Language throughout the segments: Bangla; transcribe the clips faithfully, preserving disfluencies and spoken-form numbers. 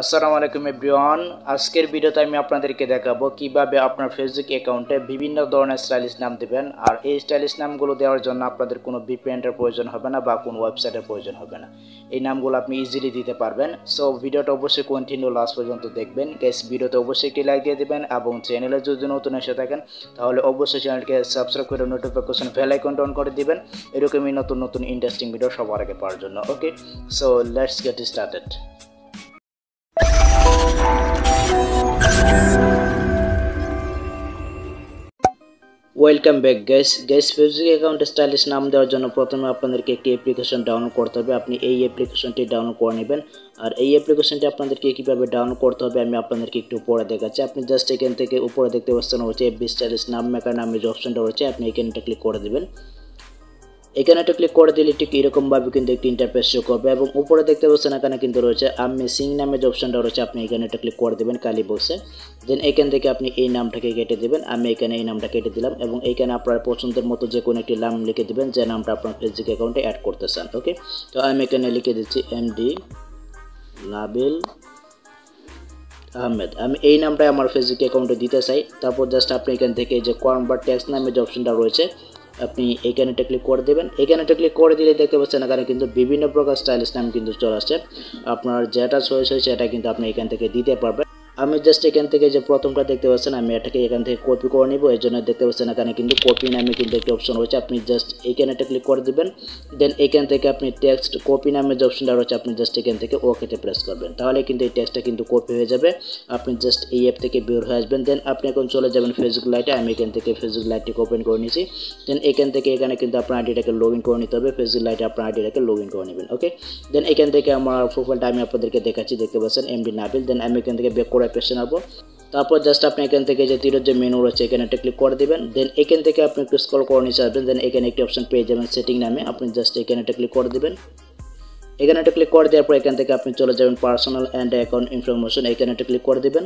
আসসালামু আলাইকুম এভরিওয়ান। আজকের ভিডিওতে আমি আপনাদেরকে দেখাবো কিভাবে আপনার ফেসবুক অ্যাকাউন্টে বিভিন্ন ধরনের স্টাইলিশ নাম দেবেন। আর এই স্টাইলিশ নামগুলো দেওয়ার জন্য আপনাদের কোনো ভিপিএনের প্রয়োজন হবে না বা কোনো ওয়েবসাইটের প্রয়োজন হবে না, এই নামগুলো আপনি ইজিলি দিতে পারবেন। সো ভিডিওটা অবশ্যই কন্টিনিউ লাস্ট পর্যন্ত দেখবেন। গাইস, ভিডিওতে অবশ্যই একটি লাইক দিয়ে দেবেন এবং চ্যানেলে যদি নতুন এসে থাকেন তাহলে অবশ্যই চ্যানেলকে সাবস্ক্রাইব করে নোটিফিকেশন বেল আইকনটা অন করে দিবেন, এরকমই নতুন নতুন ইন্টারেস্টিং ভিডিও সবার আগে পাওয়ার জন্য। Okay, so let's get started. Welcome back guys. Guys, Facebook অ্যাকাউন্টে স্টাইলিশ নাম দেওয়ার জন্য প্রথমে আপনাদেরকে একটি অ্যাপ্লিকেশন ডাউনলোড করতে হবে। আপনি এই অ্যাপ্লিকেশনটি ডাউনলোড করে নেবেন। আর এই অ্যাপ্লিকেশনটি আপনাদেরকে কীভাবে ডাউনলোড করতে হবে আমি আপনাদেরকে একটু পরে দেখাচ্ছি। আপনি জাস্ট এখান থেকে উপরে দেখতে পাচ্ছেন হচ্ছে এফবি স্টাইলিশ নাম মেকার নামে যে অপশনটা রয়েছে, আপনি এখানটা ক্লিক করে দেবেন। এখানে একটা ক্লিক করে দিলে ঠিক এরকমভাবে কিন্তু একটি ইন্টারফেস শো করবে এবং উপরে দেখতে পাচ্ছেন এখানে কিন্তু রয়েছে আমি সিং নামে যে অপশনটা রয়েছে, আপনি এখানে একটা ক্লিক করে দেবেন কালি বক্সে। দেন এখান থেকে আপনি এই নামটাকে কেটে দেবেন। আমি এখানে এই নামটা কেটে দিলাম এবং এখানে আপনার পছন্দের মতো যে কোনো একটি নাম লিখে দেবেন যে নামটা আপনার ফেসবুক অ্যাকাউন্টে অ্যাড করতে চান। ওকে, তো আমি এখানে লিখে দিচ্ছি এম ডি নাবিল আহমেদ। আমি এই নামটাই আমার ফেসবুক অ্যাকাউন্টে দিতে চাই। তারপর জাস্ট আপনি এখান থেকে যে কনভার্ট টেক্সট নামে যে অপশনটা রয়েছে, আপনি এইখানেটা ক্লিক করে দেবেন। এইখানেটা ক্লিক করে দিলে দেখতে পাচ্ছেন এখানে কিন্তু বিভিন্ন প্রকার স্টাইলিশ নাম কিন্তু চলে আসছে। আপনার যেটা চয়েস হয় সেটা কিন্তু আপনি এখান থেকে দিতে পারবেন। আমি জাস্ট এখান থেকে যে প্রথমটা দেখতে পাচ্ছেন আমি এটাকে এখান থেকে কপি করে নিব। এর জন্য দেখতে পাচ্ছেন এখানে কিন্তু কপি নামে কিন্তু একটি অপশন রয়েছে, আপনি জাস্ট এইখানেটা ক্লিক করে দেবেন। দেন এখান থেকে আপনি টেক্সট কপি নামে যে অপশনটা রয়েছে, আপনি জাস্ট এখান থেকে ওকেতে প্রেস করবেন, তাহলে কিন্তু এই টেক্সটটা কিন্তু কপি হয়ে যাবে। আপনি জাস্ট এই অ্যাপ থেকে বের হয়ে আসবেন। দেন আপনি এখন চলে যাবেন ফেসবুক লাইটে। আমি এখান থেকে ফেসবুক লাইটটিকে ওপেন করে নিয়েছি। দেন এখান থেকে এখানে কিন্তু আপনার আইডিটাকে লগ ইন করে নিতে হবে। ফেসবুক লাইটে আপনার আইডিটাকে লগ ইন করে নেবেন। ওকে, দেন এখান থেকে আমার প্রোফাইলটা আমি আপনাদেরকে দেখাচ্ছি, দেখতে পাচ্ছেন এম ডি নাবিল। দেন আমি এখান থেকে বেক করে পেশে নেবো। তারপর জাস্ট আপনি এখান থেকে যে তীরের যে মেনু রয়েছে এখানে একটা ক্লিক করে দেবেন। দেন এখান থেকে আপনি একটু স্ক্রল করে নিচে আসবেন। দেন এখানে একটি অপশন পেয়ে যাবেন সেটিং নামে, আপনি জাস্ট এখানে একটা ক্লিক করে দেবেন। এখানে একটা ক্লিক করে দেওয়ার পর এখান থেকে আপনি চলে যাবেন পার্সোনাল অ্যান্ড অ্যাকাউন্ট ইনফরমেশন, এখানে একটা ক্লিক করে দেবেন।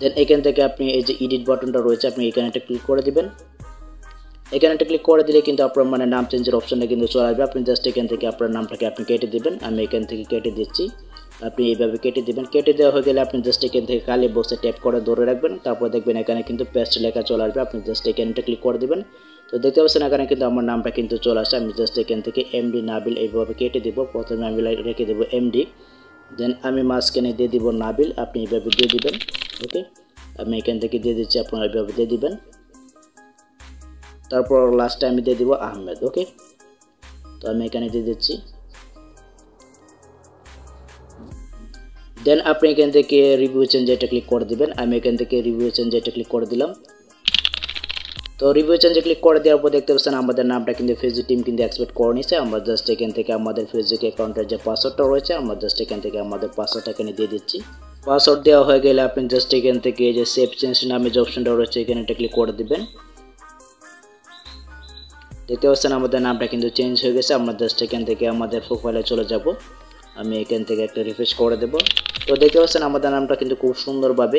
দেন এখান থেকে আপনি এই যে এডিট বাটনটা রয়েছে, আপনি এখানে একটা ক্লিক করে দেবেন। এখানে একটা ক্লিক করে দিলে কিন্তু আপনার মানে নাম চেঞ্জের অপশনটা কিন্তু চলে আসবে। আপনি জাস্ট এখান থেকে আপনার নামটাকে আপনি কেটে দেবেন। আমি এখান থেকে কেটে দিচ্ছি, আপনি এইভাবে কেটে দেবেন। কেটে দেওয়া হয়ে গেলে আপনি জাস্ট এখান থেকে খালি বক্সে ট্যাপ করে ধরে রাখবেন। তারপর দেখবেন এখানে কিন্তু পেস্ট লেখা চলে আসবে, আপনি জাস্ট এখানটা ক্লিক করে দেবেন। তো দেখতে পাচ্ছেন এখানে কিন্তু আমার নামটা কিন্তু চলে আসে। আমি জাস্ট এখান থেকে এমডি নাবিল এইভাবে কেটে দেবো। প্রথমে আমি রেখে দেবো এমডি, দেন আমি মাঝখানে দিয়ে দিব নাবিল, আপনি এইভাবে দিয়ে দিবেন। ওকে, আমি এখান থেকে দিয়ে দিচ্ছি, আপনারা এইভাবে দিয়ে দিবেন। তারপর লাস্টে আমি দিয়ে দিব আহমেদ। ওকে, তো আমি এখানে দিয়ে দিচ্ছি। দেন আপনি এখান থেকে রিভিউ চেঞ্জ এটা ক্লিক করে দিবেন। আমি এখান থেকে রিভিউ চেঞ্জ এটা ক্লিক করে দিলাম। তো রিভিউ চেঞ্জে ক্লিক করে দেওয়ার পর দেখতে পাচ্ছেন আমাদের নামটা কিন্তু ফেসবুক টিম কিন্তু এক্সপেক্ট করে নিয়েছে। আমরা জাস্ট এখান থেকে আমাদের ফেসবুক অ্যাকাউন্টের যে পাসওয়ার্ডটা রয়েছে, আমরা জাস্ট এখান থেকে আমাদের পাসওয়ার্ডটা এখানে দিয়ে দিচ্ছি। পাসওয়ার্ড দেওয়া হয়ে গেলে আপনি জাস্ট এখান থেকে যে সেভ চেঞ্জ নামে যে অপশনটা রয়েছে এখানে এটা ক্লিক করে দিবেন। দেখতে পাচ্ছেন আমাদের নামটা কিন্তু চেঞ্জ হয়ে গেছে। আমরা জাস্ট এখান থেকে আমাদের প্রোফাইলে চলে যাব। আমি এখান থেকে একটা রিফ্রেশ করে দেবো। তো দেখতে পাচ্ছেন আমাদের নামটা কিন্তু খুব সুন্দরভাবে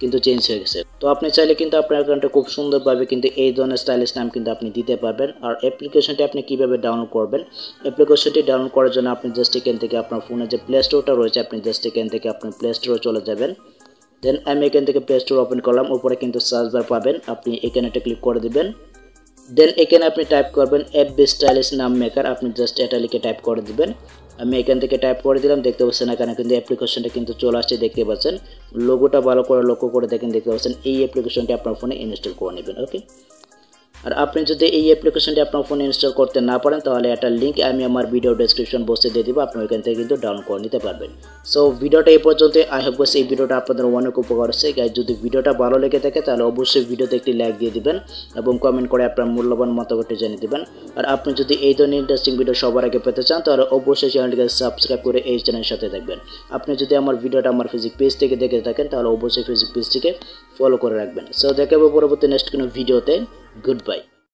কিন্তু চেঞ্জ হয়ে গেছে। তো আপনি চাইলে কিন্তু আপনার অ্যাকাউন্টে খুব সুন্দরভাবে কিন্তু এই ধরনের স্টাইলিশ নাম কিন্তু আপনি দিতে পারবেন। আর অ্যাপ্লিকেশনটি আপনি কীভাবে ডাউনলোড করবেন, অ্যাপ্লিকেশনটি ডাউনলোড করার জন্য আপনি জাস্ট এখান থেকে আপনার ফোনে যে প্লে স্টোরটা রয়েছে, আপনি জাস্ট এখান থেকে আপনার প্লে স্টোরে চলে যাবেন। দেন আমি এখান থেকে প্লে স্টোর ওপেন করলাম। উপরে কিন্তু সার্চ বার পাবেন, আপনি এখানে একটা ক্লিক করে দেবেন। দেন এখানে আপনি টাইপ করবেন এফবি স্টাইলিশ নাম মেকার, আপনি জাস্ট এটা লিখে টাইপ করে দেবেন। আমি এখান থেকে টাইপ করে দিলাম। দেখতে পাচ্ছেন এখানে কিন্তু অ্যাপ্লিকেশনটা কিন্তু চলে আসছে। দেখতে পাচ্ছেন লোগোটা ভালো করে লক্ষ্য করে দেখেন, দেখতে পাচ্ছেন এই অ্যাপ্লিকেশনটি আপনার ফোনে ইনস্টল করে নেবেন। ওকে, আর আপনি যদি এই অ্যাপ্লিকেশনটি আপনার ফোনে ইনস্টল করতে না পারেন তাহলে একটা লিঙ্ক আমি আমার ভিডিও ডেসক্রিপশন বক্সে দিয়ে দেবো, আপনি ওইখান থেকে কিন্তু ডাউনলোড করে নিতে পারবেন। সো ভিডিওটা এই পর্যন্ত। আই হোপ এই ভিডিওটা আপনাদের অনেক উপকার হচ্ছে। গাইজ, যদি ভিডিওটা ভালো লেগে থাকে তাহলে অবশ্যই ভিডিওতে একটি লাইক দিয়ে দেবেন এবং কমেন্ট করে আপনার মূল্যবান মতামতটি জানিয়ে দেবেন। আর আপনি যদি এই ধরনের ইন্টারেস্টিং ভিডিও সবার আগে পেতে চান তাহলে অবশ্যই চ্যানেলটিকে সাবস্ক্রাইব করে এই চ্যানেলের সাথে থাকবেন। আপনি যদি আমার ভিডিওটা আমার ফেসবুক পেজ থেকে দেখে থাকেন তাহলে অবশ্যই ফেসবুক পেজটিকে ফলো করে রাখবেন। সো দেখাবো পরবর্তী নেক্সট কোনো ভিডিওতে। Goodbye.